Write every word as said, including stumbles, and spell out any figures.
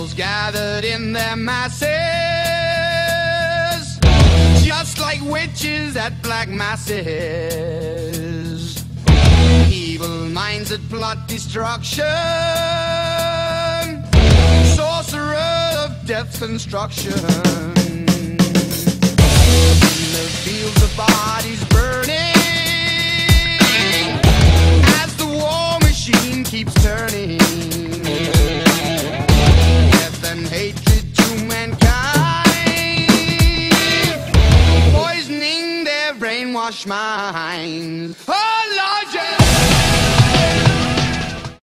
animals gathered in their masses, just like witches at black masses. Evil minds that plot destruction, sorcerer of death's instruction. In the fields of bodies burning, as the war machine keeps turning. Minds. Oh!